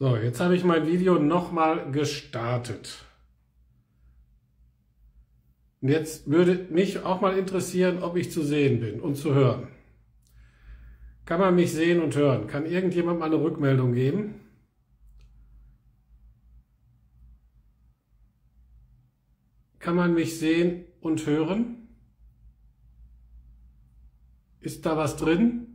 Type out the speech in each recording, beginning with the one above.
So, jetzt habe ich mein Video nochmal gestartet. Und jetzt würde mich auch mal interessieren, ob ich zu sehen bin und zu hören. Kann man mich sehen und hören? Kann irgendjemand mal eine Rückmeldung geben? Kann man mich sehen und hören? Ist da was drin?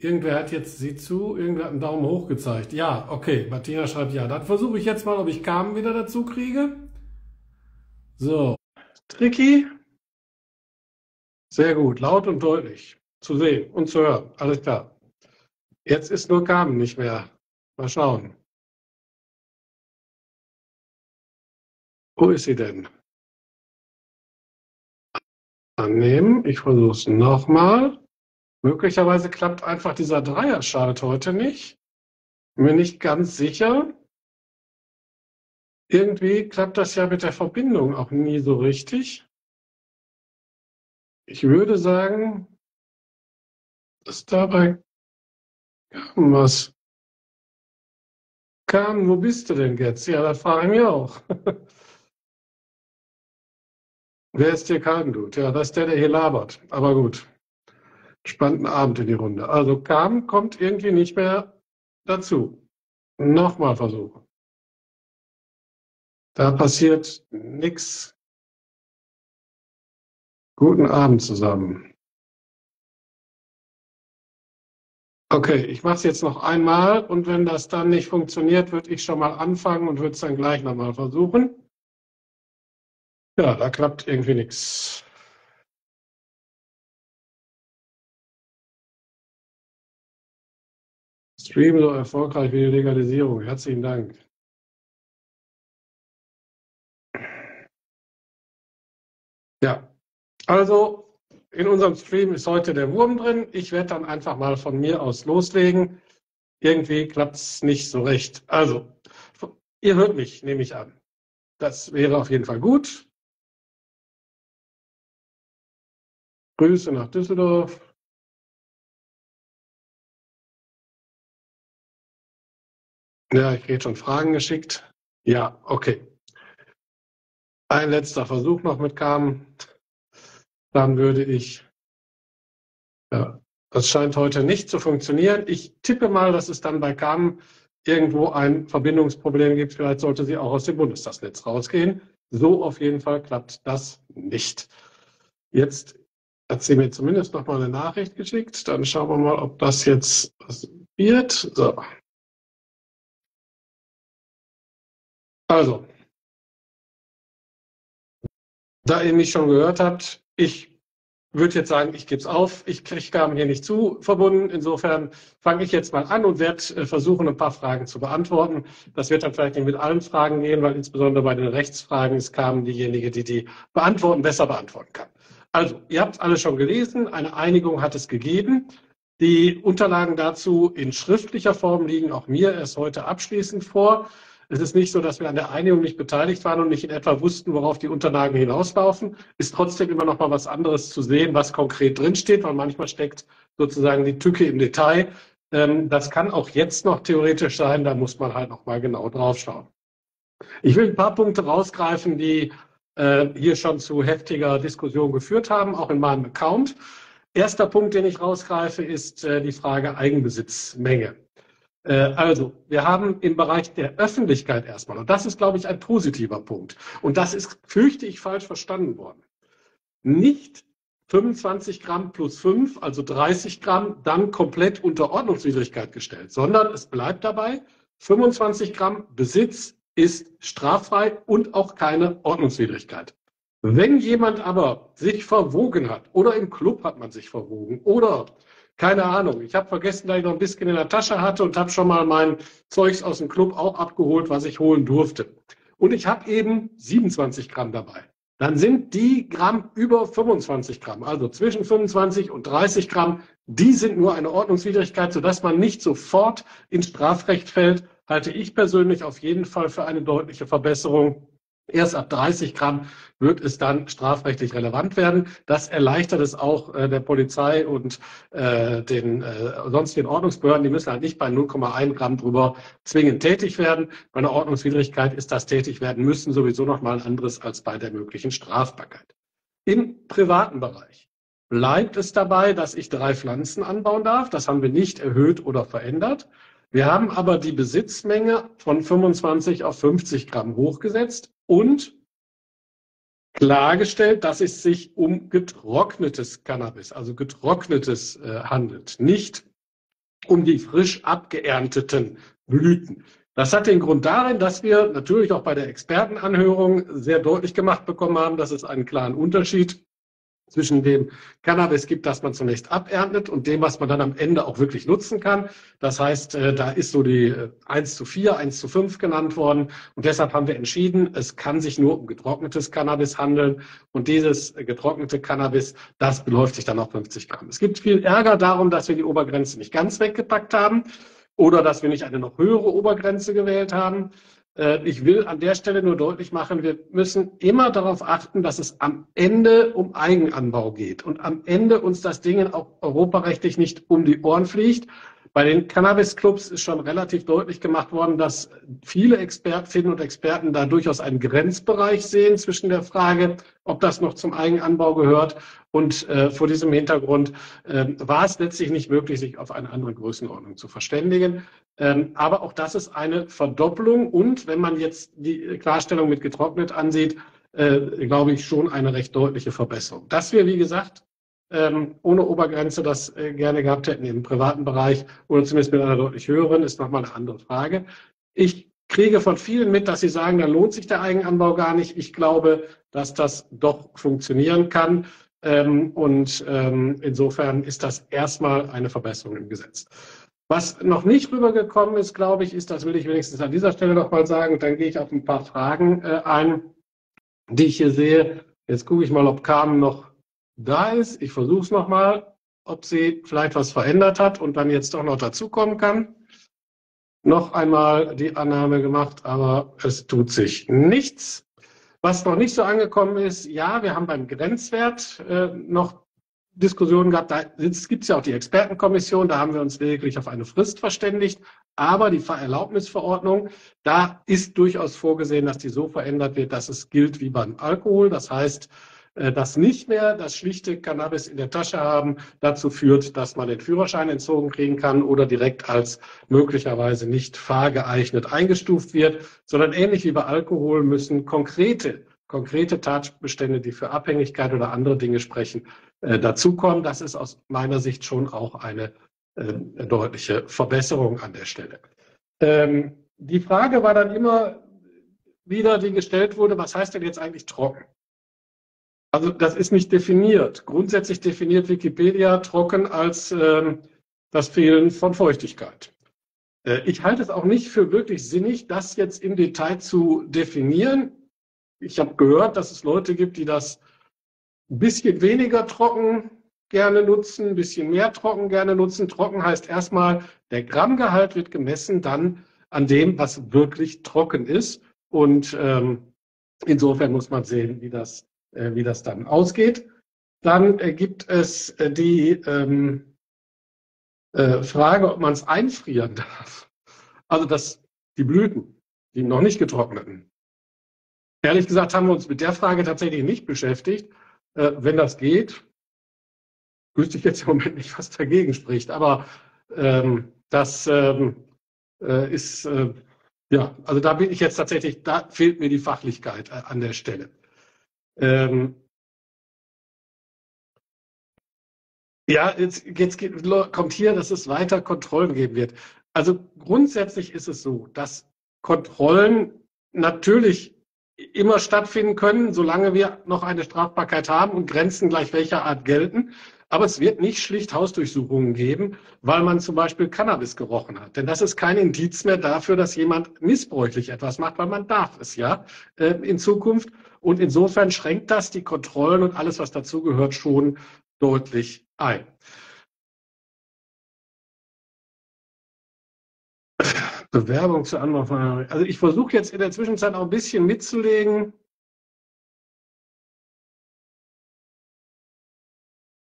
Irgendwer hat jetzt, sieh zu, irgendwer hat einen Daumen hoch gezeigt. Ja, okay, Martina schreibt ja. Dann versuche ich jetzt mal, ob ich Carmen wieder dazu kriege. So, tricky. Sehr gut, laut und deutlich. Zu sehen und zu hören, alles klar. Jetzt ist nur Carmen nicht mehr. Mal schauen. Wo ist sie denn? Annehmen, ich versuche es nochmal. Möglicherweise klappt einfach dieser Dreierschalt heute nicht. Bin mir nicht ganz sicher. Irgendwie klappt das ja mit der Verbindung auch nie so richtig. Ich würde sagen, dass dabei kam was. Kam, wo bist du denn jetzt? Ja, da frage ich mich auch. Wer ist hier Heidenblut? Ja, das ist der, der hier labert. Aber gut. Spannenden Abend in die Runde. Also Carmen kommt irgendwie nicht mehr dazu. Nochmal versuchen. Da passiert nichts. Guten Abend zusammen. Okay, ich mache es jetzt noch einmal und wenn das dann nicht funktioniert, würde ich schon mal anfangen und würde es dann gleich nochmal versuchen. Ja, da klappt irgendwie nichts. Stream so erfolgreich wie die Legalisierung. Herzlichen Dank. Ja, also in unserem Stream ist heute der Wurm drin. Ich werde dann einfach mal von mir aus loslegen. Irgendwie klappt es nicht so recht. Also, ihr hört mich, nehme ich an. Das wäre auf jeden Fall gut. Grüße nach Düsseldorf. Ja, ich kriege schon Fragen geschickt. Ja, okay. Ein letzter Versuch noch mit Carmen. Dann würde ich... Ja, das scheint heute nicht zu funktionieren. Ich tippe mal, dass es dann bei Carmen irgendwo ein Verbindungsproblem gibt. Vielleicht sollte sie auch aus dem Bundestagsnetz rausgehen. So auf jeden Fall klappt das nicht. Jetzt hat sie mir zumindest noch mal eine Nachricht geschickt. Dann schauen wir mal, ob das jetzt wird. So. Also, da ihr mich schon gehört habt, ich würde jetzt sagen, ich gebe es auf. Ich kriege Carmen hier nicht zu verbunden. Insofern fange ich jetzt mal an und werde versuchen, ein paar Fragen zu beantworten. Das wird dann vielleicht nicht mit allen Fragen gehen, weil insbesondere bei den Rechtsfragen ist Carmen diejenige, die die besser beantworten kann. Also, ihr habt es alle schon gelesen, eine Einigung hat es gegeben. Die Unterlagen dazu in schriftlicher Form liegen auch mir erst heute abschließend vor. Es ist nicht so, dass wir an der Einigung nicht beteiligt waren und nicht in etwa wussten, worauf die Unterlagen hinauslaufen. Ist trotzdem immer noch mal was anderes zu sehen, was konkret drinsteht, weil manchmal steckt sozusagen die Tücke im Detail. Das kann auch jetzt noch theoretisch sein, da muss man halt noch mal genau drauf schauen. Ich will ein paar Punkte rausgreifen, die hier schon zu heftiger Diskussion geführt haben, auch in meinem Account. Erster Punkt, den ich rausgreife, ist die Frage Eigenbesitzmenge. Also, wir haben im Bereich der Öffentlichkeit erstmal, und das ist, glaube ich, ein positiver Punkt, und das ist, fürchte ich, falsch verstanden worden, nicht 25 Gramm plus 5, also 30 Gramm, dann komplett unter Ordnungswidrigkeit gestellt, sondern es bleibt dabei, 25 Gramm Besitz ist straffrei und auch keine Ordnungswidrigkeit. Wenn jemand aber sich verwogen hat oder im Club hat man sich verwogen oder, keine Ahnung, ich habe vergessen, dass ich noch ein bisschen in der Tasche hatte und habe schon mal mein Zeugs aus dem Club auch abgeholt, was ich holen durfte. Und ich habe eben 27 Gramm dabei. Dann sind die Gramm über 25 Gramm, also zwischen 25 und 30 Gramm, die sind nur eine Ordnungswidrigkeit, sodass man nicht sofort ins Strafrecht fällt, halte ich persönlich auf jeden Fall für eine deutliche Verbesserung Erst ab 30 Gramm wird es dann strafrechtlich relevant werden. Das erleichtert es auch der Polizei und sonstigen Ordnungsbehörden. Die müssen halt nicht bei 0,1 Gramm drüber zwingend tätig werden. Bei einer Ordnungswidrigkeit ist das tätig werden müssen sowieso nochmal anderes als bei der möglichen Strafbarkeit. Im privaten Bereich bleibt es dabei, dass ich 3 Pflanzen anbauen darf. Das haben wir nicht erhöht oder verändert. Wir haben aber die Besitzmenge von 25 auf 50 Gramm hochgesetzt und klargestellt, dass es sich um getrocknetes Cannabis, also getrocknetes handelt, nicht um die frisch abgeernteten Blüten. Das hat den Grund darin, dass wir natürlich auch bei der Expertenanhörung sehr deutlich gemacht bekommen haben, dass es einen klaren Unterschied zwischen dem Cannabis gibt, das man zunächst aberntet, und dem, was man dann am Ende auch wirklich nutzen kann. Das heißt, da ist so die 1:4, 1:5 genannt worden. Und deshalb haben wir entschieden, es kann sich nur um getrocknetes Cannabis handeln. Und dieses getrocknete Cannabis, das beläuft sich dann auf 50 Gramm. Es gibt viel Ärger darum, dass wir die Obergrenze nicht ganz weggepackt haben oder dass wir nicht eine noch höhere Obergrenze gewählt haben. Ich will an der Stelle nur deutlich machen, wir müssen immer darauf achten, dass es am Ende um Eigenanbau geht und am Ende uns das Ding auch europarechtlich nicht um die Ohren fliegt. Bei den Cannabis-Clubs ist schon relativ deutlich gemacht worden, dass viele Expertinnen und Experten da durchaus einen Grenzbereich sehen zwischen der Frage, ob das noch zum Eigenanbau gehört. Und vor diesem Hintergrund war es letztlich nicht möglich, sich auf eine andere Größenordnung zu verständigen. Aber auch das ist eine Verdopplung und, wenn man jetzt die Klarstellung mit getrocknet ansieht, glaube ich, schon eine recht deutliche Verbesserung. Dass wir, wie gesagt, ohne Obergrenze das gerne gehabt hätten im privaten Bereich oder zumindest mit einer deutlich höheren, ist nochmal eine andere Frage. Ich kriege von vielen mit, dass sie sagen, dann lohnt sich der Eigenanbau gar nicht. Ich glaube, dass das doch funktionieren kann. Und insofern ist das erstmal eine Verbesserung im Gesetz. Was noch nicht rübergekommen ist, glaube ich, ist, das will ich wenigstens an dieser Stelle nochmal sagen, dann gehe ich auf ein paar Fragen ein, die ich hier sehe. Jetzt gucke ich mal, ob Carmen noch da ist. Ich versuche es nochmal, ob sie vielleicht was verändert hat und dann jetzt doch noch dazukommen kann. Noch einmal die Annahme gemacht, aber es tut sich nichts. Was noch nicht so angekommen ist, ja, wir haben beim Grenzwert noch Diskussionen gehabt. Da gibt es ja auch die Expertenkommission, da haben wir uns lediglich auf eine Frist verständigt. Aber die Fahrerlaubnisverordnung, da ist durchaus vorgesehen, dass die so verändert wird, dass es gilt wie beim Alkohol. Das heißt, dass nicht mehr das schlichte Cannabis in der Tasche haben dazu führt, dass man den Führerschein entzogen kriegen kann oder direkt als möglicherweise nicht fahrgeeignet eingestuft wird, sondern ähnlich wie bei Alkohol müssen konkrete Tatbestände, die für Abhängigkeit oder andere Dinge sprechen, dazukommen. Das ist aus meiner Sicht schon auch eine deutliche Verbesserung an der Stelle. Die Frage war dann immer wieder, die gestellt wurde, was heißt denn jetzt eigentlich trocken? Also das ist nicht definiert. Grundsätzlich definiert Wikipedia trocken als das Fehlen von Feuchtigkeit. Ich halte es auch nicht für wirklich sinnig, das jetzt im Detail zu definieren. Ich habe gehört, dass es Leute gibt, die das ein bisschen weniger trocken gerne nutzen, ein bisschen mehr trocken gerne nutzen. Trocken heißt erstmal, der Grammgehalt wird gemessen dann an dem, was wirklich trocken ist. Und insofern muss man sehen, wie das dann ausgeht. Dann gibt es die Frage, ob man es einfrieren darf. Also die Blüten, die noch nicht getrockneten. Ehrlich gesagt haben wir uns mit der Frage tatsächlich nicht beschäftigt. Wenn das geht, wüsste ich jetzt im Moment nicht, was dagegen spricht. Aber also da bin ich jetzt tatsächlich, da fehlt mir die Fachlichkeit an der Stelle. Jetzt kommt hier, dass es weiter Kontrollen geben wird. Also grundsätzlich ist es so, dass Kontrollen natürlich immer stattfinden können, solange wir noch eine Strafbarkeit haben und Grenzen gleich welcher Art gelten. Aber es wird nicht schlicht Hausdurchsuchungen geben, weil man zum Beispiel Cannabis gerochen hat. Denn das ist kein Indiz mehr dafür, dass jemand missbräuchlich etwas macht, weil man darf es ja in Zukunft. Und insofern schränkt das die Kontrollen und alles, was dazugehört, schon deutlich ein. Bewerbung zur Anlaufveranstaltung. Also ich versuche jetzt in der Zwischenzeit auch ein bisschen mitzulegen.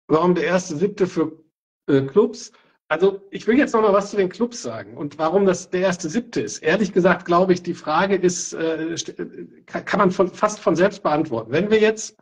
Warum der 1.7. für Clubs? Also ich will jetzt noch mal was zu den Clubs sagen und warum das der 1.7. ist. Ehrlich gesagt glaube ich, die Frage ist, kann man fast von selbst beantworten. Wenn wir jetzt,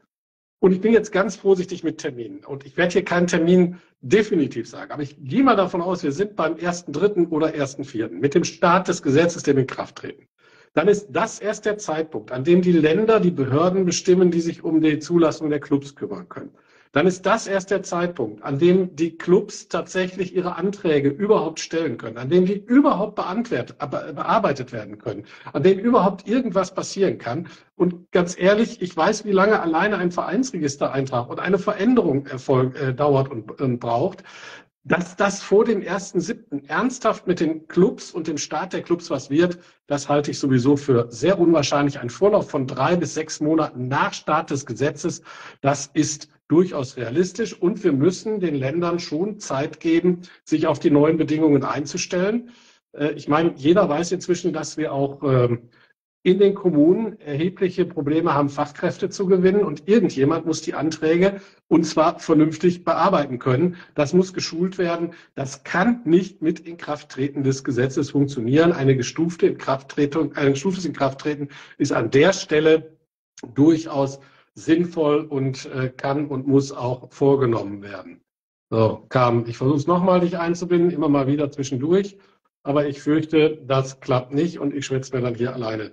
und ich bin jetzt ganz vorsichtig mit Terminen und ich werde hier keinen Termin definitiv sagen, aber ich gehe mal davon aus, wir sind beim 1.3. oder 1.4. mit dem Start des Gesetzes, dem in Kraft treten. Dann ist das erst der Zeitpunkt, an dem die Länder, die Behörden bestimmen, die sich um die Zulassung der Clubs kümmern können. Dann ist das erst der Zeitpunkt, an dem die Clubs tatsächlich ihre Anträge überhaupt stellen können, an dem die überhaupt bearbeitet werden können, an dem überhaupt irgendwas passieren kann. Und ganz ehrlich, ich weiß, wie lange alleine ein Vereinsregistereintrag und eine Veränderung dauert und braucht. Dass das vor dem 1.7. ernsthaft mit den Clubs und dem Start der Clubs was wird, das halte ich sowieso für sehr unwahrscheinlich. Ein Vorlauf von 3 bis 6 Monaten nach Start des Gesetzes, das ist durchaus realistisch. Und wir müssen den Ländern schon Zeit geben, sich auf die neuen Bedingungen einzustellen. Ich meine, jeder weiß inzwischen, dass wir auch in den Kommunen erhebliche Probleme haben, Fachkräfte zu gewinnen. Und irgendjemand muss die Anträge, und zwar vernünftig, bearbeiten können. Das muss geschult werden. Das kann nicht mit Inkrafttreten des Gesetzes funktionieren. Ein gestuftes Inkrafttreten ist an der Stelle durchaus sinnvoll und kann und muss auch vorgenommen werden. So, Carmen, ich versuche es nochmal, dich einzubinden, immer mal wieder zwischendurch. Aber ich fürchte, das klappt nicht und ich schwätze mir dann hier alleine.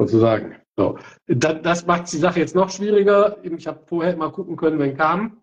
Sozusagen. So. Das macht die Sache jetzt noch schwieriger. Ich habe vorher mal gucken können, wenn Carmen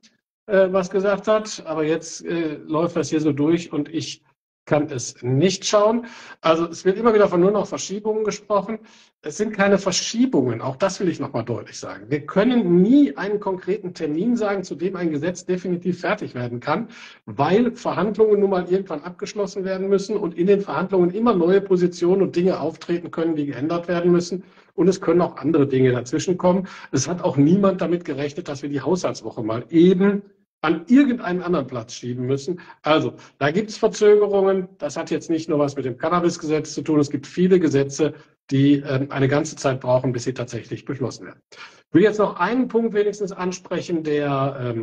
was gesagt hat, aber jetzt läuft das hier so durch und ich kann es nicht schauen. Also es wird immer wieder von nur noch Verschiebungen gesprochen. Es sind keine Verschiebungen, auch das will ich nochmal deutlich sagen. Wir können nie einen konkreten Termin sagen, zu dem ein Gesetz definitiv fertig werden kann, weil Verhandlungen nun mal irgendwann abgeschlossen werden müssen und in den Verhandlungen immer neue Positionen und Dinge auftreten können, die geändert werden müssen. Und es können auch andere Dinge dazwischen kommen. Es hat auch niemand damit gerechnet, dass wir die Haushaltswoche mal eben an irgendeinen anderen Platz schieben müssen. Also, da gibt es Verzögerungen. Das hat jetzt nicht nur was mit dem Cannabisgesetz zu tun. Es gibt viele Gesetze, die eine ganze Zeit brauchen, bis sie tatsächlich beschlossen werden. Ich will jetzt noch einen Punkt wenigstens ansprechen, der,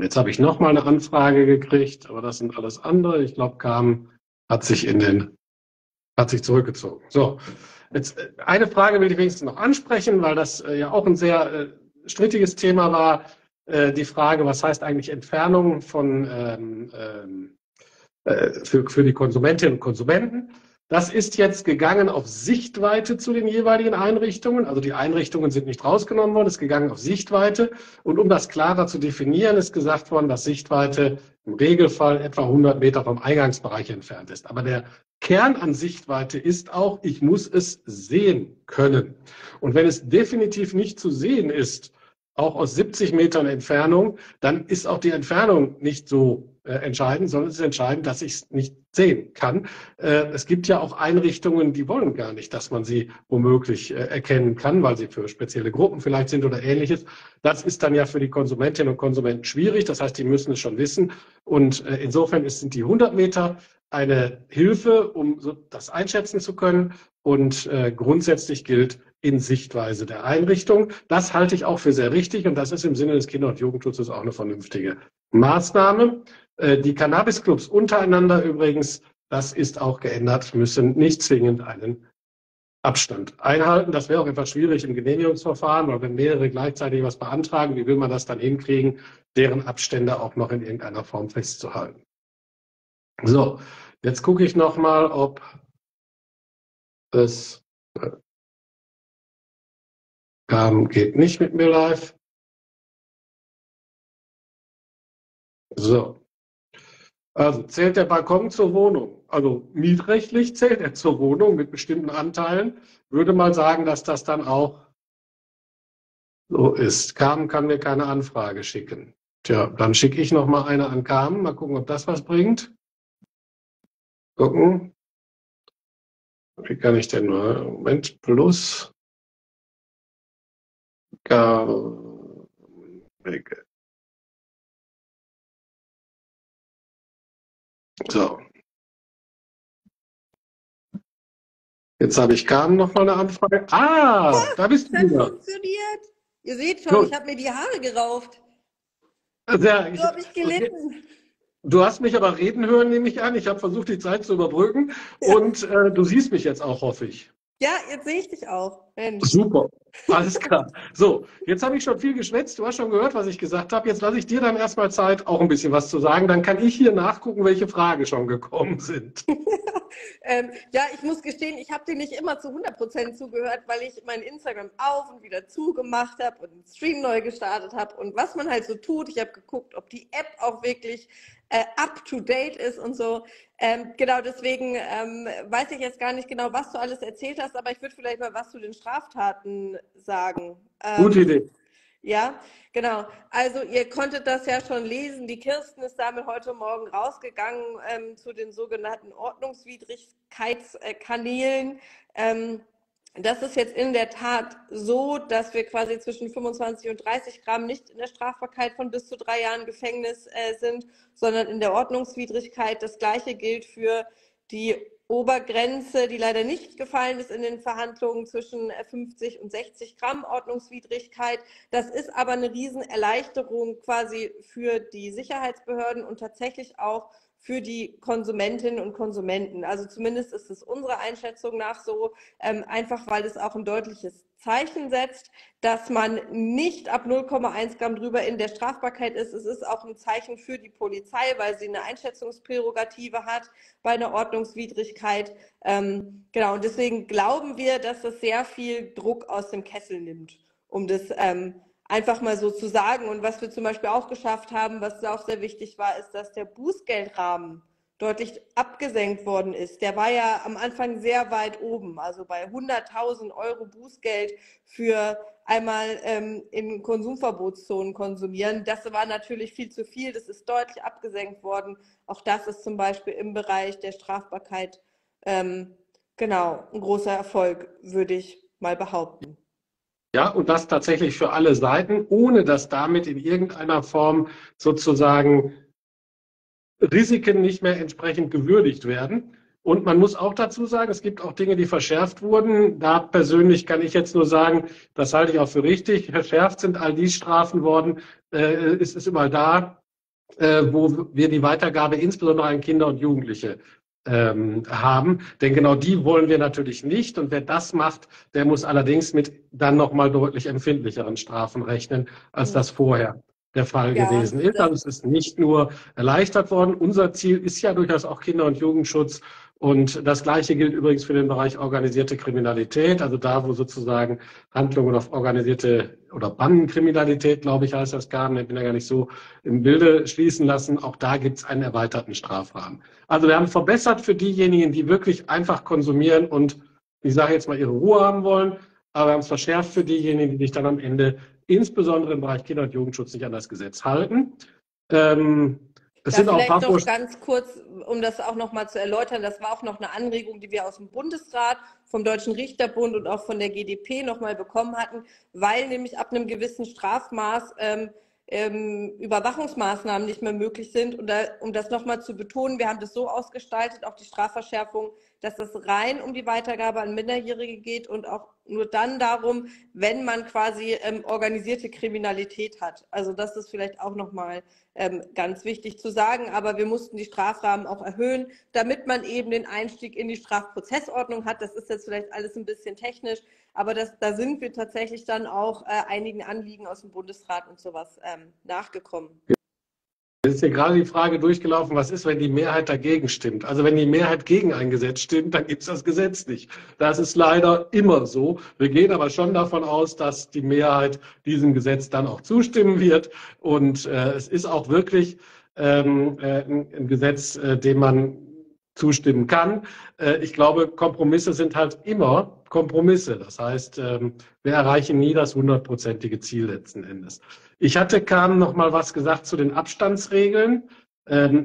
jetzt habe ich nochmal eine Anfrage gekriegt, aber das sind alles andere. Ich glaube, Carmen hat sich zurückgezogen. So, jetzt eine Frage will ich wenigstens noch ansprechen, weil das ja auch ein sehr strittiges Thema war. Die Frage, was heißt eigentlich Entfernung von, für die Konsumentinnen und Konsumenten. Das ist jetzt gegangen auf Sichtweite zu den jeweiligen Einrichtungen. Also die Einrichtungen sind nicht rausgenommen worden, ist gegangen auf Sichtweite. Und um das klarer zu definieren, ist gesagt worden, dass Sichtweite im Regelfall etwa 100 Meter vom Eingangsbereich entfernt ist. Aber der Kern an Sichtweite ist auch, ich muss es sehen können. Und wenn es definitiv nicht zu sehen ist, auch aus 70 Metern Entfernung, dann ist auch die Entfernung nicht so entscheidend, sondern es ist entscheidend, dass ich es nicht sehen kann. Es gibt ja auch Einrichtungen, die wollen gar nicht, dass man sie womöglich erkennen kann, weil sie für spezielle Gruppen vielleicht sind oder Ähnliches. Das ist dann ja für die Konsumentinnen und Konsumenten schwierig. Das heißt, die müssen es schon wissen. Und insofern sind die 100 Meter eine Hilfe, um das einschätzen zu können. Und grundsätzlich gilt in Sichtweise der Einrichtung. Das halte ich auch für sehr richtig und das ist im Sinne des Kinder- und Jugendschutzes auch eine vernünftige Maßnahme. Die Cannabisclubs untereinander übrigens, das ist auch geändert, müssen nicht zwingend einen Abstand einhalten. Das wäre auch etwas schwierig im Genehmigungsverfahren, weil wenn mehrere gleichzeitig was beantragen, wie will man das dann hinkriegen, deren Abstände auch noch in irgendeiner Form festzuhalten. So, jetzt gucke ich nochmal, ob es... Carmen geht nicht mit mir live. So. Also zählt der Balkon zur Wohnung. Also mietrechtlich zählt er zur Wohnung mit bestimmten Anteilen. Würde mal sagen, dass das dann auch so ist. Carmen kann mir keine Anfrage schicken. Tja, dann schicke ich noch mal eine an Carmen. Mal gucken, ob das was bringt. Gucken. Wie kann ich denn mal? Moment, plus. Carmen Wegge. So. Jetzt habe ich Carmen noch mal eine Anfrage. Ah, ja, da bist du wieder. Das funktioniert. Ihr seht schon, gut. Ich habe mir die Haare gerauft. Also, ja, so habe ich gelitten. Du hast mich aber reden hören, nehme ich an. Ich habe versucht, die Zeit zu überbrücken. Ja. Und du siehst mich jetzt auch, hoffe ich. Ja, jetzt sehe ich dich auch. Mensch. Super, alles klar. So, jetzt habe ich schon viel geschwätzt. Du hast schon gehört, was ich gesagt habe. Jetzt lasse ich dir dann erstmal Zeit, auch ein bisschen was zu sagen. Dann kann ich hier nachgucken, welche Fragen schon gekommen sind. Ja, ich muss gestehen, ich habe dir nicht immer zu 100% zugehört, weil ich mein Instagram auf und wieder zugemacht habe und den Stream neu gestartet habe. Und was man halt so tut, ich habe geguckt, ob die App auch wirklich up-to-date ist und so. Genau, deswegen weiß ich jetzt gar nicht genau, was du alles erzählt hast, aber ich würde vielleicht mal was zu den Straftaten sagen. Gute Idee. Ja, genau. Also ihr konntet das ja schon lesen. Die Kirsten ist damit heute Morgen rausgegangen zu den sogenannten Ordnungswidrigkeitskanälen. Das ist jetzt in der Tat so, dass wir quasi zwischen 25 und 30 Gramm nicht in der Strafbarkeit von bis zu 3 Jahren Gefängnis sind, sondern in der Ordnungswidrigkeit. Das Gleiche gilt für die Obergrenze, die leider nicht gefallen ist in den Verhandlungen, zwischen 50 und 60 Gramm Ordnungswidrigkeit. Das ist aber eine Riesenerleichterung quasi für die Sicherheitsbehörden und tatsächlich auch für die Konsumentinnen und Konsumenten. Also zumindest ist es unserer Einschätzung nach so, einfach weil es auch ein deutliches Zeichen setzt, dass man nicht ab 0,1 Gramm drüber in der Strafbarkeit ist. Es ist auch ein Zeichen für die Polizei, weil sie eine Einschätzungsprärogative hat bei einer Ordnungswidrigkeit. Genau, und deswegen glauben wir, dass das sehr viel Druck aus dem Kessel nimmt, um das einfach mal so zu sagen. Und was wir zum Beispiel auch geschafft haben, was auch sehr wichtig war, ist, dass der Bußgeldrahmen deutlich abgesenkt worden ist. Der war ja am Anfang sehr weit oben, also bei 100.000 Euro Bußgeld für einmal in Konsumverbotszonen konsumieren. Das war natürlich viel zu viel, das ist deutlich abgesenkt worden. Auch das ist zum Beispiel im Bereich der Strafbarkeit genau ein großer Erfolg, würde ich mal behaupten. Ja, und das tatsächlich für alle Seiten, ohne dass damit in irgendeiner Form sozusagen Risiken nicht mehr entsprechend gewürdigt werden. Und man muss auch dazu sagen, es gibt auch Dinge, die verschärft wurden. Da persönlich kann ich jetzt nur sagen, das halte ich auch für richtig. Verschärft sind all die Strafen worden. Es ist überall da, wo wir die Weitergabe insbesondere an Kinder und Jugendliche haben, denn genau die wollen wir natürlich nicht, und wer das macht, der muss allerdings mit dann nochmal deutlich empfindlicheren Strafen rechnen, als das vorher der Fall gewesen ist. Also es ist nicht nur erleichtert worden, unser Ziel ist ja durchaus auch Kinder- und Jugendschutz, und das Gleiche gilt übrigens für den Bereich organisierte Kriminalität, also da, wo sozusagen Handlungen auf organisierte oder Bandenkriminalität, glaube ich, heißt das gar nicht, ich bin ja gar nicht so im Bilde schließen lassen, auch da gibt es einen erweiterten Strafrahmen. Also wir haben verbessert für diejenigen, die wirklich einfach konsumieren und, ich sage jetzt mal, ihre Ruhe haben wollen, aber wir haben es verschärft für diejenigen, die sich dann am Ende insbesondere im Bereich Kinder- und Jugendschutz nicht an das Gesetz halten. Das sind vielleicht auch noch ganz kurz, um das auch noch mal zu erläutern, das war auch noch eine Anregung, die wir aus dem Bundesrat, vom Deutschen Richterbund und auch von der GdP noch mal bekommen hatten, weil nämlich ab einem gewissen Strafmaß Überwachungsmaßnahmen nicht mehr möglich sind. Und da, um das noch mal zu betonen, wir haben das so ausgestaltet, auch die Strafverschärfung, dass es rein um die Weitergabe an Minderjährige geht und auch nur dann darum, wenn man quasi organisierte Kriminalität hat. Also das ist vielleicht auch nochmal ganz wichtig zu sagen. Aber wir mussten die Strafrahmen auch erhöhen, damit man eben den Einstieg in die Strafprozessordnung hat. Das ist jetzt vielleicht alles ein bisschen technisch, aber da sind wir tatsächlich dann auch einigen Anliegen aus dem Bundesrat und sowas nachgekommen. Ja. Es ist hier gerade die Frage durchgelaufen, was ist, wenn die Mehrheit dagegen stimmt? Also wenn die Mehrheit gegen ein Gesetz stimmt, dann gibt es das Gesetz nicht. Das ist leider immer so. Wir gehen aber schon davon aus, dass die Mehrheit diesem Gesetz dann auch zustimmen wird. Und es ist auch wirklich ein Gesetz, dem man zustimmen kann. Ich glaube, Kompromisse sind halt immer Kompromisse. Das heißt, wir erreichen nie das 100-prozentige Ziel letzten Endes. Ich hatte Carmen noch mal was gesagt zu den Abstandsregeln,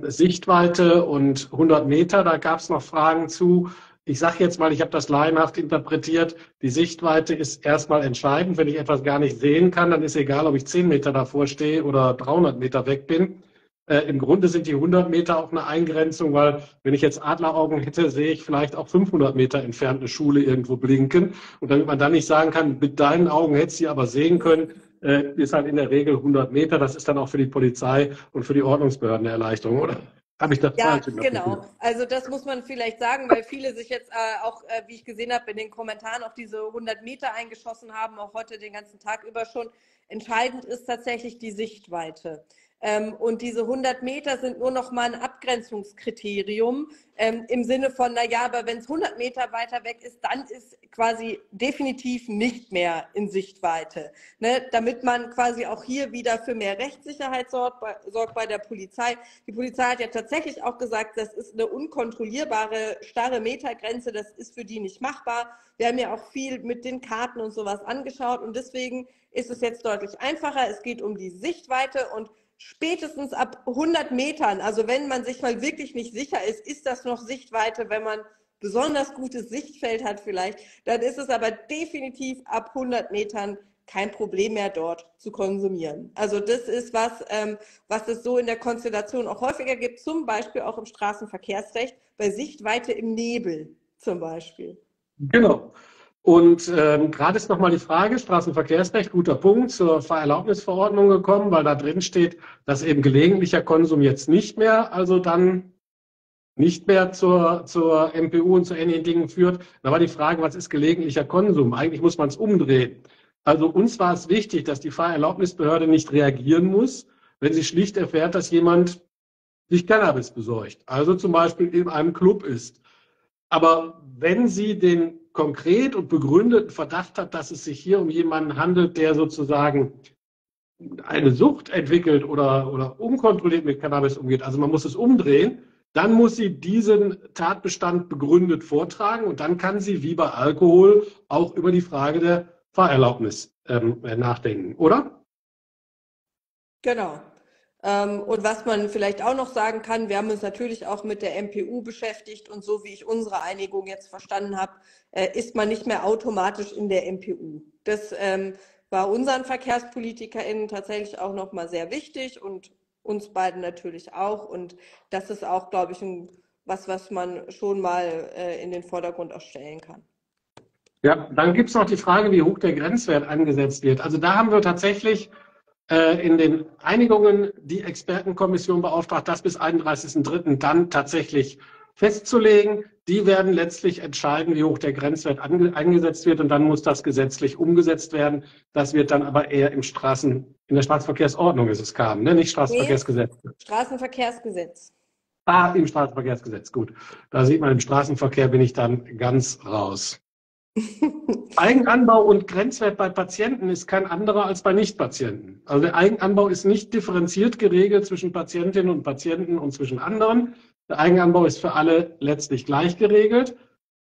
Sichtweite und 100 Meter, da gab es noch Fragen zu. Ich sage jetzt mal, ich habe das laienhaft interpretiert, die Sichtweite ist erstmal entscheidend. Wenn ich etwas gar nicht sehen kann, dann ist egal, ob ich 10 Meter davor stehe oder 300 Meter weg bin. Im Grunde sind die 100 Meter auch eine Eingrenzung, weil wenn ich jetzt Adleraugen hätte, sehe ich vielleicht auch 500 Meter entfernt eine Schule irgendwo blinken. Und damit man dann nicht sagen kann, mit deinen Augen hättest du sie aber sehen können, ist halt in der Regel 100 Meter. Das ist dann auch für die Polizei und für die Ordnungsbehörden eine Erleichterung, oder? Habe ich das falsch gemacht? Ja, genau. Also das muss man vielleicht sagen, weil viele sich jetzt auch, wie ich gesehen habe, in den Kommentaren auf diese 100 Meter eingeschossen haben, auch heute den ganzen Tag über schon. Entscheidend ist tatsächlich die Sichtweite. Und diese 100 Meter sind nur noch mal ein Abgrenzungskriterium im Sinne von, naja, aber wenn es 100 Meter weiter weg ist, dann ist quasi definitiv nicht mehr in Sichtweite. Ne? Damit man quasi auch hier wieder für mehr Rechtssicherheit sorgt bei der Polizei. Die Polizei hat ja tatsächlich auch gesagt, das ist eine unkontrollierbare, starre Metergrenze, das ist für die nicht machbar. Wir haben ja auch viel mit den Karten und sowas angeschaut und deswegen ist es jetzt deutlich einfacher. Es geht um die Sichtweite und spätestens ab 100 Metern, also wenn man sich mal wirklich nicht sicher ist, ist das noch Sichtweite, wenn man besonders gutes Sichtfeld hat vielleicht, dann ist es aber definitiv ab 100 Metern kein Problem mehr dort zu konsumieren. Also das ist was, was es so in der Konstellation auch häufiger gibt, zum Beispiel auch im Straßenverkehrsrecht, bei Sichtweite im Nebel zum Beispiel. Genau. Und gerade ist nochmal die Frage, Straßenverkehrsrecht, guter Punkt, zur Fahrerlaubnisverordnung gekommen, weil da drin steht, dass eben gelegentlicher Konsum jetzt nicht mehr, also dann nicht mehr zur MPU und zu ähnlichen Dingen führt. Da war die Frage, was ist gelegentlicher Konsum? Eigentlich muss man es umdrehen. Also uns war es wichtig, dass die Fahrerlaubnisbehörde nicht reagieren muss, wenn sie schlicht erfährt, dass jemand sich Cannabis besorgt, also zum Beispiel in einem Club ist. Aber wenn sie den konkret und begründeten Verdacht hat, dass es sich hier um jemanden handelt, der sozusagen eine Sucht entwickelt oder unkontrolliert mit Cannabis umgeht, also man muss es umdrehen, dann muss sie diesen Tatbestand begründet vortragen und dann kann sie wie bei Alkohol auch über die Frage der Fahrerlaubnis nachdenken, oder? Genau. Und was man vielleicht auch noch sagen kann, wir haben uns natürlich auch mit der MPU beschäftigt und so wie ich unsere Einigung jetzt verstanden habe, ist man nicht mehr automatisch in der MPU. Das war unseren VerkehrspolitikerInnen tatsächlich auch nochmal sehr wichtig und uns beiden natürlich auch. Und das ist auch, glaube ich, was man schon mal in den Vordergrund auch stellen kann. Ja, dann gibt es noch die Frage, wie hoch der Grenzwert angesetzt wird. Also da haben wir tatsächlich in den Einigungen die Expertenkommission beauftragt, das bis 31.03. dann tatsächlich festzulegen. Die werden letztlich entscheiden, wie hoch der Grenzwert eingesetzt wird und dann muss das gesetzlich umgesetzt werden. Das wird dann aber eher in der Straßenverkehrsordnung ist es kam, ne? Nicht Straßenverkehrsgesetz. Nee, Straßenverkehrsgesetz. Ah, im Straßenverkehrsgesetz, gut. Da sieht man, im Straßenverkehr bin ich dann ganz raus. Eigenanbau und Grenzwert bei Patienten ist kein anderer als bei Nichtpatienten. Also der Eigenanbau ist nicht differenziert geregelt zwischen Patientinnen und Patienten und zwischen anderen. Der Eigenanbau ist für alle letztlich gleich geregelt,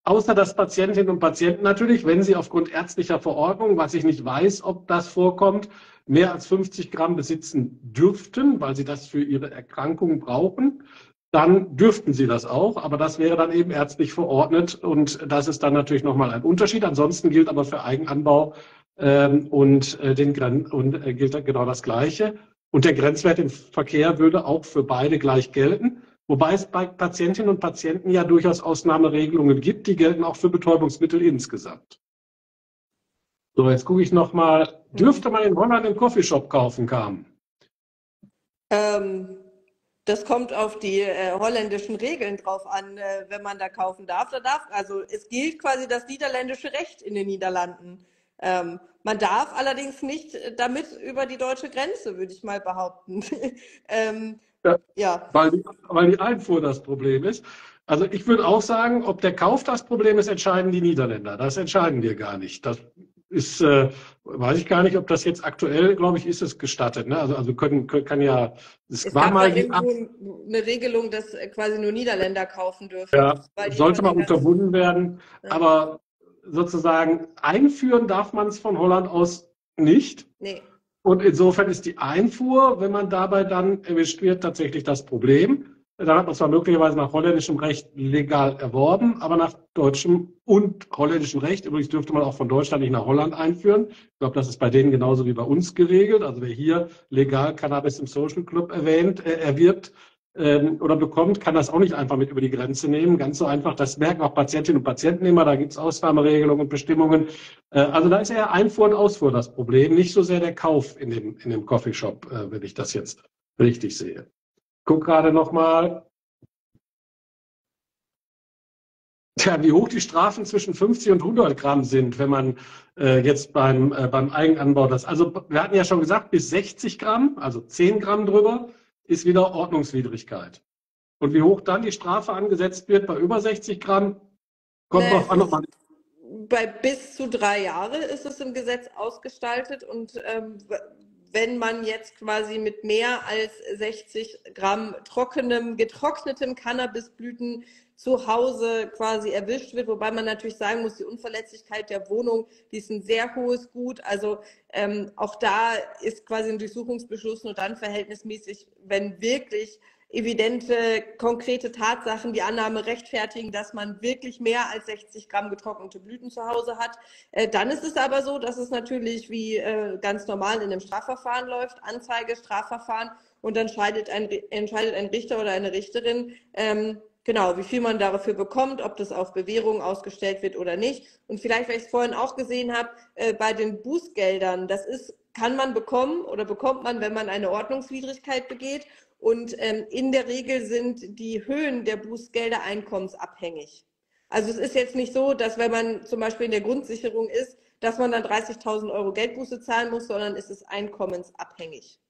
außer dass Patientinnen und Patienten natürlich, wenn sie aufgrund ärztlicher Verordnung, was ich nicht weiß, ob das vorkommt, mehr als 50 Gramm besitzen dürften, weil sie das für ihre Erkrankung brauchen. Dann dürften sie das auch, aber das wäre dann eben ärztlich verordnet und das ist dann natürlich nochmal ein Unterschied. Ansonsten gilt aber für Eigenanbau gilt genau das Gleiche. Und der Grenzwert im Verkehr würde auch für beide gleich gelten, wobei es bei Patientinnen und Patienten ja durchaus Ausnahmeregelungen gibt, die gelten auch für Betäubungsmittel insgesamt. So, jetzt gucke ich nochmal, dürfte man in Holland im Coffeeshop kaufen, Carmen? Das kommt auf die holländischen Regeln drauf an, wenn man da kaufen darf. Also es gilt quasi das niederländische Recht in den Niederlanden. Man darf allerdings nicht damit über die deutsche Grenze, würde ich mal behaupten. Ja. Weil die Einfuhr das Problem ist. Also ich würde auch sagen, ob der Kauf das Problem ist, entscheiden die Niederländer. Das entscheiden wir gar nicht. Das ist, weiß ich gar nicht, ob das jetzt aktuell, glaube ich, ist es gestattet. Ne? Also kann ja, es war mal eine Regelung, dass quasi nur Niederländer kaufen dürfen. Ja, sollte mal unterbunden werden. Ja. Aber sozusagen einführen darf man es von Holland aus nicht. Nee. Und insofern ist die Einfuhr, wenn man dabei dann erwischt wird, tatsächlich das Problem. dann hat man zwar möglicherweise nach holländischem Recht legal erworben, aber nach deutschem und holländischem Recht, übrigens dürfte man auch von Deutschland nicht nach Holland einführen. Ich glaube, das ist bei denen genauso wie bei uns geregelt. Also wer hier legal Cannabis im Social Club erwirbt oder bekommt, kann das auch nicht einfach mit über die Grenze nehmen. Ganz so einfach, das merken auch Patientinnen und Patienten immer, da gibt es Ausnahmeregelungen und Bestimmungen. Also da ist eher Einfuhr und Ausfuhr das Problem, nicht so sehr der Kauf in dem Coffeeshop, wenn ich das jetzt richtig sehe. Guck gerade nochmal, wie hoch die Strafen zwischen 50 und 100 Gramm sind, wenn man jetzt beim Eigenanbau das. Also wir hatten ja schon gesagt, bis 60 Gramm, also 10 Gramm drüber, ist wieder Ordnungswidrigkeit. Und wie hoch dann die Strafe angesetzt wird bei über 60 Gramm, kommt drauf an, ob man... Bei bis zu 3 Jahre ist es im Gesetz ausgestaltet und... wenn man jetzt quasi mit mehr als 60 Gramm getrocknetem Cannabisblüten zu Hause quasi erwischt wird, wobei man natürlich sagen muss, die Unverletzlichkeit der Wohnung, die ist ein sehr hohes Gut. Also auch da ist quasi ein Durchsuchungsbeschluss nur dann verhältnismäßig, wenn wirklich evidente, konkrete Tatsachen die Annahme rechtfertigen, dass man wirklich mehr als 60 Gramm getrocknete Blüten zu Hause hat. Dann ist es aber so, dass es natürlich wie ganz normal in einem Strafverfahren läuft, Anzeige, Strafverfahren, und dann entscheidet ein Richter oder eine Richterin, genau, wie viel man dafür bekommt, ob das auf Bewährung ausgestellt wird oder nicht. Und vielleicht, weil ich es vorhin auch gesehen habe, bei den Bußgeldern, das ist, kann man bekommen oder bekommt man, wenn man eine Ordnungswidrigkeit begeht. Und in der Regel sind die Höhen der Bußgelder einkommensabhängig. Also es ist jetzt nicht so, dass wenn man zum Beispiel in der Grundsicherung ist, dass man dann 30.000 € Geldbuße zahlen muss, sondern es ist einkommensabhängig.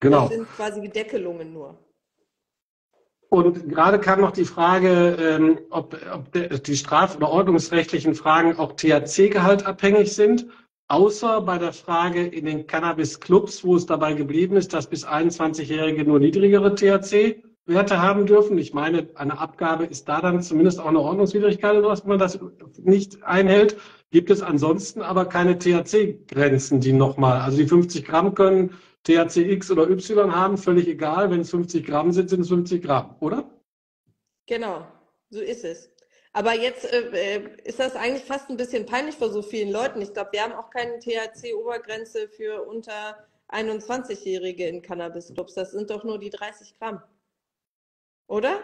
Genau. Das sind quasi Deckelungen nur. Und gerade kam noch die Frage, ob die straf- oder ordnungsrechtlichen Fragen auch THC-Gehalt abhängig sind. Außer bei der Frage in den Cannabis-Clubs, wo es dabei geblieben ist, dass bis 21-Jährige nur niedrigere THC-Werte haben dürfen. Ich meine, eine Abgabe ist da dann zumindest auch eine Ordnungswidrigkeit, oder was, wenn man das nicht einhält. Gibt es ansonsten aber keine THC-Grenzen, die nochmal, also die 50 Gramm können THC X oder Y haben, völlig egal. Wenn es 50 Gramm sind, sind es 50 Gramm, oder? Genau, so ist es. Aber jetzt ist das eigentlich fast ein bisschen peinlich für so vielen Leuten. Ich glaube, wir haben auch keine THC-Obergrenze für unter 21-Jährige in Cannabis-Clubs. Das sind doch nur die 30 Gramm. Oder?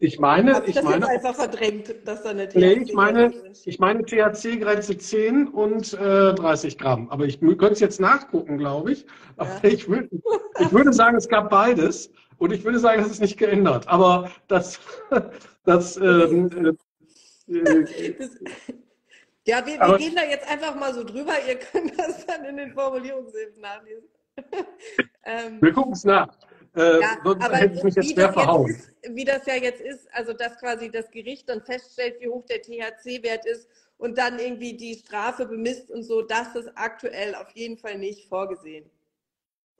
Ich meine, jetzt einfach verdrängt, dass da eine THC-Grenze ist. Ich meine THC-Grenze 10 und 30 Gramm. Aber ich könnte es jetzt nachgucken, glaube ich. Aber ja. Ich würde sagen, es gab beides. Und ich würde sagen, es ist nicht geändert. Aber ja, wir gehen da jetzt einfach mal so drüber. Ihr könnt das dann in den Formulierungshilfen nachlesen. Wir gucken es nach. Ja, aber hätte ich mich jetzt schwer verhauen. Wie das ja jetzt ist, also dass quasi das Gericht dann feststellt, wie hoch der THC-Wert ist und dann irgendwie die Strafe bemisst und so, das ist aktuell auf jeden Fall nicht vorgesehen.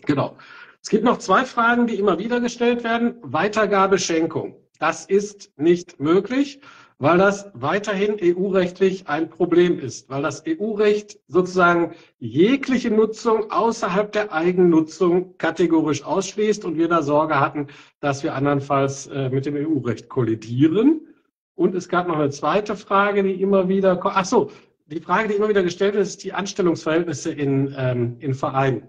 Genau. Es gibt noch 2 Fragen, die immer wieder gestellt werden. Weitergabe, Schenkung. Das ist nicht möglich, weil das weiterhin EU-rechtlich ein Problem ist, weil das EU-Recht sozusagen jegliche Nutzung außerhalb der Eigennutzung kategorisch ausschließt und wir da Sorge hatten, dass wir andernfalls mit dem EU-Recht kollidieren. Und es gab noch eine zweite Frage, die immer wieder kommt. Ach so, die Frage, die immer wieder gestellt wird, ist die Anstellungsverhältnisse in Vereinen.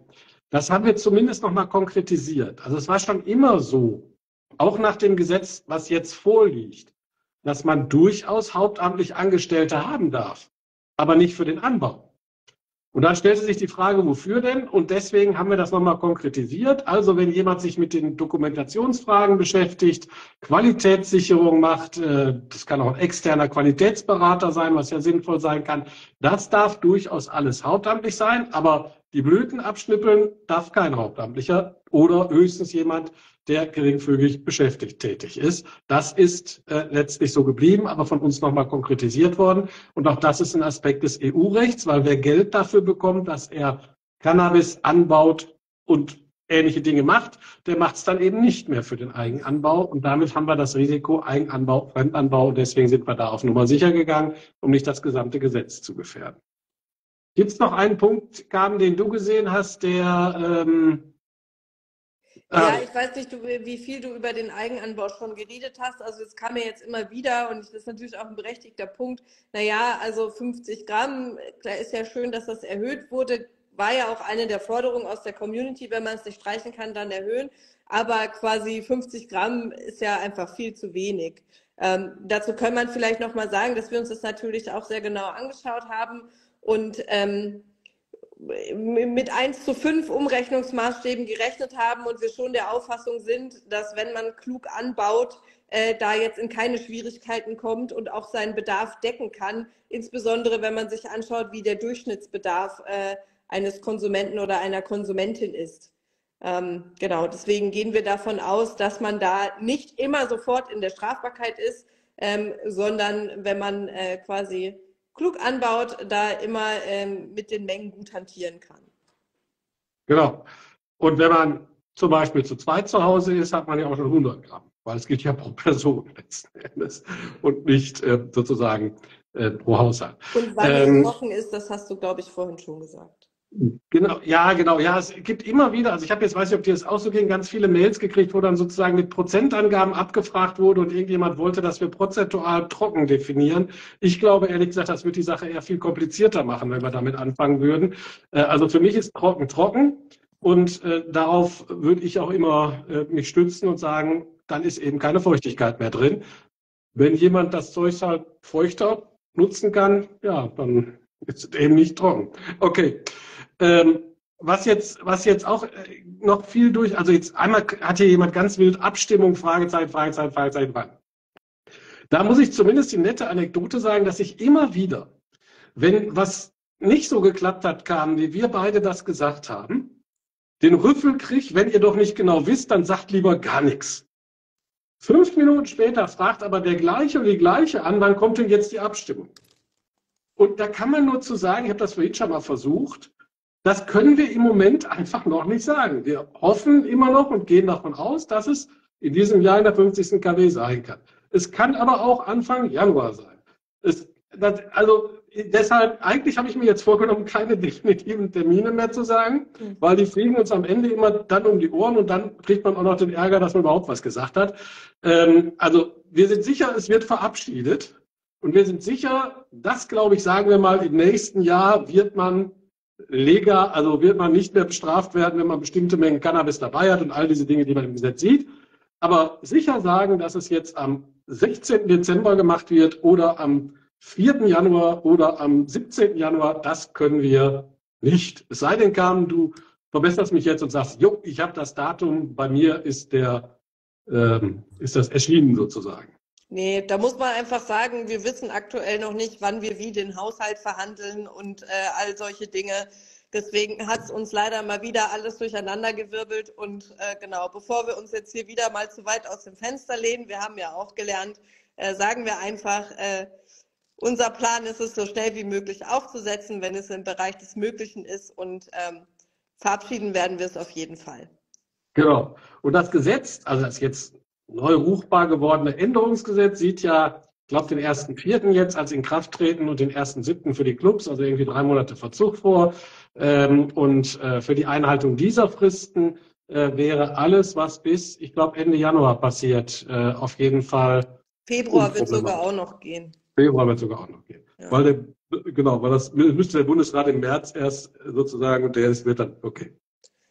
Das haben wir zumindest noch mal konkretisiert. Also es war schon immer so, auch nach dem Gesetz, was jetzt vorliegt, dass man durchaus hauptamtlich Angestellte haben darf, aber nicht für den Anbau. Und dann stellte sich die Frage, wofür denn? Und deswegen haben wir das nochmal konkretisiert. Also wenn jemand sich mit den Dokumentationsfragen beschäftigt, Qualitätssicherung macht, das kann auch ein externer Qualitätsberater sein, was ja sinnvoll sein kann, das darf durchaus alles hauptamtlich sein, aber die Blüten abschnippeln darf kein Hauptamtlicher oder höchstens jemand, der geringfügig beschäftigt tätig ist. Das ist letztlich so geblieben, aber von uns nochmal konkretisiert worden. Und auch das ist ein Aspekt des EU-Rechts, weil wer Geld dafür bekommt, dass er Cannabis anbaut und ähnliche Dinge macht, der macht es dann eben nicht mehr für den Eigenanbau. Und damit haben wir das Risiko Eigenanbau, Fremdanbau. Und deswegen sind wir da auf Nummer sicher gegangen, um nicht das gesamte Gesetz zu gefährden. Gibt es noch einen Punkt, Carmen, den du gesehen hast, der... Ja, ich weiß nicht, wie viel du über den Eigenanbau schon geredet hast. Also das kam mir jetzt immer wieder und das ist natürlich auch ein berechtigter Punkt. Naja, also 50 Gramm, klar, ist ja schön, dass das erhöht wurde. War ja auch eine der Forderungen aus der Community, wenn man es nicht streichen kann, dann erhöhen. Aber quasi 50 Gramm ist ja einfach viel zu wenig. Dazu kann man vielleicht nochmal sagen, dass wir uns das natürlich auch sehr genau angeschaut haben und mit 1:5 Umrechnungsmaßstäben gerechnet haben und wir schon der Auffassung sind, dass wenn man klug anbaut, da jetzt in keine Schwierigkeiten kommt und auch seinen Bedarf decken kann, insbesondere wenn man sich anschaut, wie der Durchschnittsbedarf eines Konsumenten oder einer Konsumentin ist. Genau, deswegen gehen wir davon aus, dass man da nicht immer sofort in der Strafbarkeit ist, sondern wenn man quasi klug anbaut, da immer mit den Mengen gut hantieren kann. Genau. Und wenn man zum Beispiel zu zweit zu Hause ist, hat man ja auch schon 100 Gramm, weil es geht ja pro Person letzten Endes und nicht sozusagen pro Haushalt. Und weil Wochen ist, das hast du, glaube ich, vorhin schon gesagt. Genau. Ja, es gibt immer wieder, also ich habe jetzt, weiß nicht, ob dir das auch so ging, ganz viele Mails gekriegt, wo dann sozusagen mit Prozentangaben abgefragt wurde und irgendjemand wollte, dass wir prozentual trocken definieren. Ich glaube, ehrlich gesagt, das wird die Sache eher viel komplizierter machen, wenn wir damit anfangen würden. Also für mich ist trocken und darauf würde ich auch immer mich stützen und sagen, dann ist eben keine Feuchtigkeit mehr drin. Wenn jemand das Zeug halt feuchter nutzen kann, ja, dann ist es eben nicht trocken. Okay. Was jetzt auch noch viel durch, also jetzt einmal hat hier jemand ganz wild Abstimmung, Fragezeichen. Da muss ich zumindest die nette Anekdote sagen, dass ich immer wieder, wenn was nicht so geklappt hat, kam, wie wir beide das gesagt haben, den Rüffel kriege, wenn ihr doch nicht genau wisst, dann sagt lieber gar nichts. 5 Minuten später fragt aber der Gleiche und die Gleiche an, wann kommt denn jetzt die Abstimmung? Und da kann man nur zu sagen, ich habe das vorhin schon mal versucht, das können wir im Moment einfach noch nicht sagen. Wir hoffen immer noch und gehen davon aus, dass es in diesem Jahr in der 50. KW sein kann. Es kann aber auch Anfang Januar sein. Deshalb, eigentlich habe ich mir jetzt vorgenommen, keine definitiven Termine mehr zu sagen, weil die fliegen uns am Ende immer dann um die Ohren und dann kriegt man auch noch den Ärger, dass man überhaupt was gesagt hat. Also wir sind sicher, es wird verabschiedet und wir sind sicher, das glaube ich, sagen wir mal, im nächsten Jahr wird man legal, also wird man nicht mehr bestraft werden, wenn man bestimmte Mengen Cannabis dabei hat und all diese Dinge, die man im Gesetz sieht. Aber sicher sagen, dass es jetzt am 16. Dezember gemacht wird oder am 4. Januar oder am 17. Januar, das können wir nicht. Es sei denn, Carmen, du verbesserst mich jetzt und sagst, jo, ich habe das Datum, bei mir ist das erschienen sozusagen. Nee, da muss man einfach sagen, wir wissen aktuell noch nicht, wann wir wie den Haushalt verhandeln und all solche Dinge. Deswegen hat es uns leider mal wieder alles durcheinandergewirbelt. Und genau, bevor wir uns jetzt hier wieder mal zu weit aus dem Fenster lehnen, wir haben ja auch gelernt, sagen wir einfach, unser Plan ist es, so schnell wie möglich aufzusetzen, wenn es im Bereich des Möglichen ist. Und verabschieden werden wir es auf jeden Fall. Genau. Und das Gesetz, also das jetzt neu ruchbar gewordene Änderungsgesetz sieht ja, ich glaube, den 1.4. jetzt als Inkrafttreten und den 1.7. für die Clubs, also irgendwie 3 Monate Verzug vor. Und für die Einhaltung dieser Fristen wäre alles, was bis, ich glaube, Ende Januar passiert, auf jeden Fall. Februar wird sogar auch noch gehen. Ja. Weil das müsste der Bundesrat im März erst sozusagen und der wird dann, okay.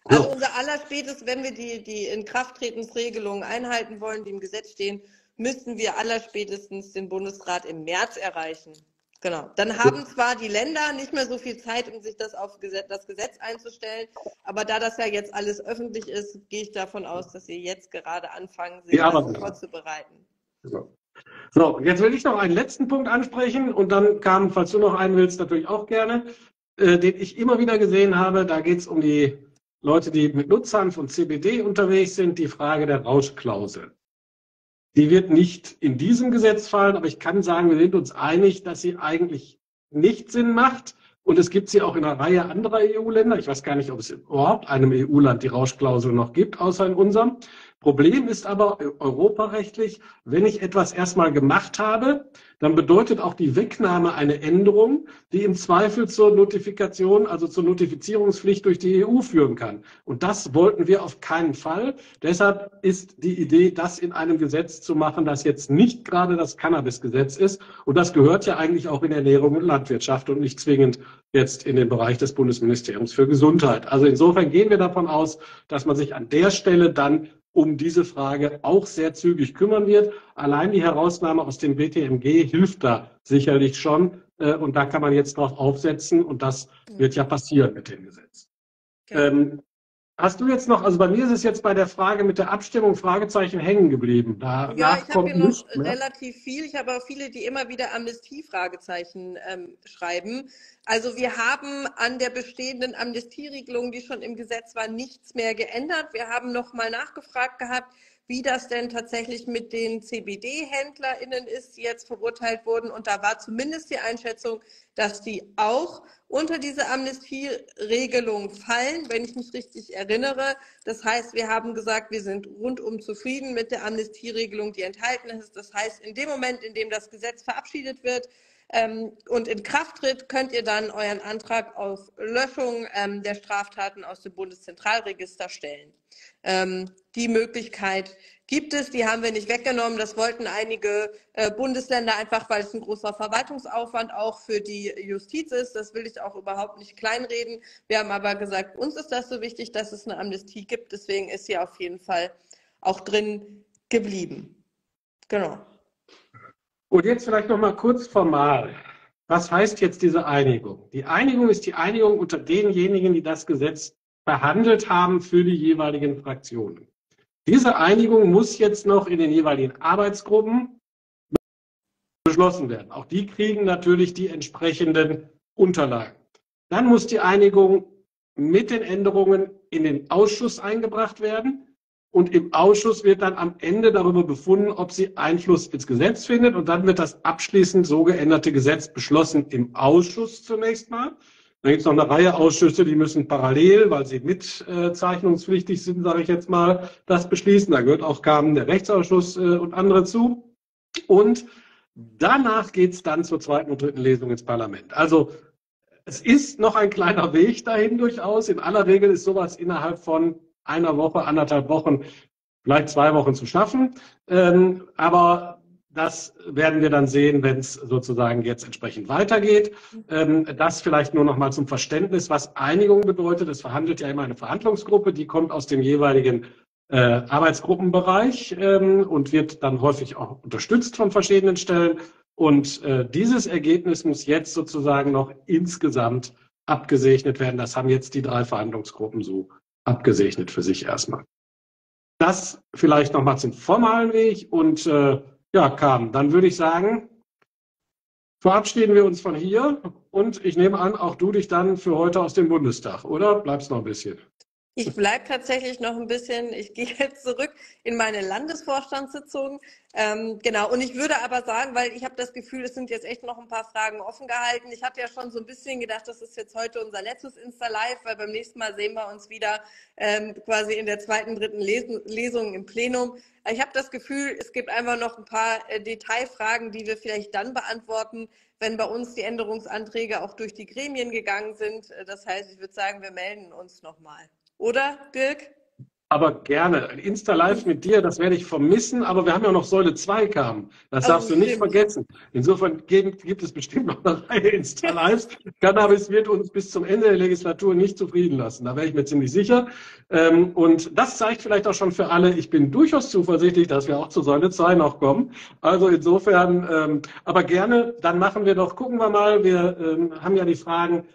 Also unser allerspätestes, wenn wir die Inkrafttretensregelungen einhalten wollen, die im Gesetz stehen, müssten wir allerspätestens den Bundesrat im März erreichen. Genau. Dann haben zwar die Länder nicht mehr so viel Zeit, um sich das auf das Gesetz einzustellen, aber da das ja jetzt alles öffentlich ist, gehe ich davon aus, dass sie jetzt gerade anfangen, sich vorzubereiten. Genau. So, jetzt will ich noch einen letzten Punkt ansprechen und dann kam, falls du noch einen willst, natürlich auch gerne, den ich immer wieder gesehen habe, da geht es um die Leute, die mit Nutzhanf und CBD unterwegs sind, die Frage der Rauschklausel. Die wird nicht in diesem Gesetz fallen, aber ich kann sagen, wir sind uns einig, dass sie eigentlich nicht Sinn macht. Und es gibt sie auch in einer Reihe anderer EU-Länder. Ich weiß gar nicht, ob es überhaupt einem EU-Land die Rauschklausel noch gibt, außer in unserem. Problem ist aber europarechtlich, wenn ich etwas erstmal gemacht habe, dann bedeutet auch die Wegnahme eine Änderung, die im Zweifel zur Notifikation, also zur Notifizierungspflicht durch die EU führen kann. Und das wollten wir auf keinen Fall. Deshalb ist die Idee, das in einem Gesetz zu machen, das jetzt nicht gerade das Cannabis-Gesetz ist. Und das gehört ja eigentlich auch in Ernährung und Landwirtschaft und nicht zwingend jetzt in den Bereich des Bundesministeriums für Gesundheit. Also insofern gehen wir davon aus, dass man sich an der Stelle dann um diese Frage auch sehr zügig kümmern wird. Allein die Herausnahme aus dem BTMG hilft da sicherlich schon. Und da kann man jetzt drauf aufsetzen. Und das wird ja passieren mit dem Gesetz. Okay. Hast du jetzt noch, also bei mir ist es jetzt bei der Frage mit der Abstimmung Fragezeichen hängen geblieben. Danach ja, ich habe hier noch relativ viel. Ich habe auch viele, die immer wieder Amnestie-Fragezeichen schreiben. Also wir haben an der bestehenden Amnestieregelung, die schon im Gesetz war, nichts mehr geändert. Wir haben nochmal nachgefragt gehabt, wie das denn tatsächlich mit den CBD-HändlerInnen ist, die jetzt verurteilt wurden. Und da war zumindest die Einschätzung, dass die auch unter diese Amnestieregelung fallen, wenn ich mich richtig erinnere. Das heißt, wir haben gesagt, wir sind rundum zufrieden mit der Amnestieregelung, die enthalten ist. Das heißt, in dem Moment, in dem das Gesetz verabschiedet wird und in Kraft tritt, könnt ihr dann euren Antrag auf Löschung der Straftaten aus dem Bundeszentralregister stellen. Die Möglichkeit gibt es, die haben wir nicht weggenommen. Das wollten einige Bundesländer einfach, weil es ein großer Verwaltungsaufwand auch für die Justiz ist. Das will ich auch überhaupt nicht kleinreden. Wir haben aber gesagt, uns ist das so wichtig, dass es eine Amnestie gibt. Deswegen ist sie auf jeden Fall auch drin geblieben. Genau. Und jetzt vielleicht noch mal kurz formal. Was heißt jetzt diese Einigung? Die Einigung ist die Einigung unter denjenigen, die das Gesetz behandelt haben für die jeweiligen Fraktionen. Diese Einigung muss jetzt noch in den jeweiligen Arbeitsgruppen beschlossen werden. Auch die kriegen natürlich die entsprechenden Unterlagen. Dann muss die Einigung mit den Änderungen in den Ausschuss eingebracht werden. Und im Ausschuss wird dann am Ende darüber befunden, ob sie Einfluss ins Gesetz findet. Und dann wird das abschließend so geänderte Gesetz beschlossen im Ausschuss zunächst mal. Dann gibt es noch eine Reihe Ausschüsse, die müssen parallel, weil sie mitzeichnungspflichtig sind, sage ich jetzt mal, das beschließen. Da gehört auch Carmen, der Rechtsausschuss und andere zu. Und danach geht es dann zur zweiten und dritten Lesung ins Parlament. Also es ist noch ein kleiner Weg dahin durchaus. In aller Regel ist sowas innerhalb von einer Woche, anderthalb Wochen, vielleicht 2 Wochen zu schaffen. Aber das werden wir dann sehen, wenn es sozusagen jetzt entsprechend weitergeht. Das vielleicht nur noch mal zum Verständnis, was Einigung bedeutet. Es verhandelt ja immer eine Verhandlungsgruppe, die kommt aus dem jeweiligen Arbeitsgruppenbereich und wird dann häufig auch unterstützt von verschiedenen Stellen. Und dieses Ergebnis muss jetzt sozusagen noch insgesamt abgesegnet werden. Das haben jetzt die 3 Verhandlungsgruppen so abgesegnet für sich erstmal. Das vielleicht noch mal zum formalen Weg und ja, Carmen, dann würde ich sagen, verabschieden wir uns von hier und ich nehme an, auch du dich dann für heute aus dem Bundestag, oder? Bleibst noch ein bisschen? Ich bleibe tatsächlich noch ein bisschen. Ich gehe jetzt zurück in meine Landesvorstandssitzung. Genau, und ich würde aber sagen, weil ich habe das Gefühl, es sind jetzt echt noch ein paar Fragen offen gehalten. Ich hatte ja schon so ein bisschen gedacht, das ist jetzt heute unser letztes Insta-Live, weil beim nächsten Mal sehen wir uns wieder quasi in der zweiten, dritten Lesung im Plenum. Ich habe das Gefühl, es gibt einfach noch ein paar Detailfragen, die wir vielleicht dann beantworten, wenn bei uns die Änderungsanträge auch durch die Gremien gegangen sind. Das heißt, ich würde sagen, wir melden uns nochmal. Oder, Dirk? Aber gerne. Ein Insta-Live mit dir, das werde ich vermissen. Aber wir haben ja noch Säule 2 kamen. Das darfst du nicht vergessen. Insofern gibt es bestimmt noch eine Reihe Insta-Lives. Cannabis wird uns bis zum Ende der Legislatur nicht zufrieden lassen. Da wäre ich mir ziemlich sicher. Und das zeigt vielleicht auch schon für alle, ich bin durchaus zuversichtlich, dass wir auch zu Säule 2 noch kommen. Also insofern, aber gerne, dann machen wir doch, gucken wir mal. Wir haben ja die Fragen.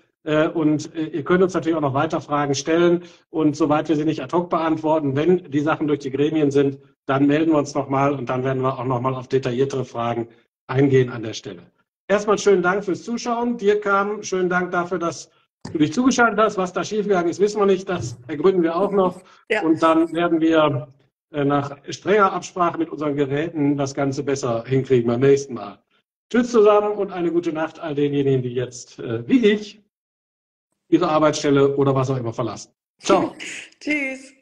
Und ihr könnt uns natürlich auch noch weiter Fragen stellen und soweit wir sie nicht ad hoc beantworten, wenn die Sachen durch die Gremien sind, dann melden wir uns nochmal und dann werden wir auch nochmal auf detailliertere Fragen eingehen an der Stelle. Erstmal schönen Dank fürs Zuschauen. Dir, Carmen, schönen Dank dafür, dass du dich zugeschaltet hast. Was da schiefgegangen ist, wissen wir nicht. Das ergründen wir auch noch. Ja. Und dann werden wir nach strenger Absprache mit unseren Geräten das Ganze besser hinkriegen beim nächsten Mal. Tschüss zusammen und eine gute Nacht all denjenigen, die jetzt, wie ich, ihre Arbeitsstelle oder was auch immer verlassen. Ciao. Tschüss.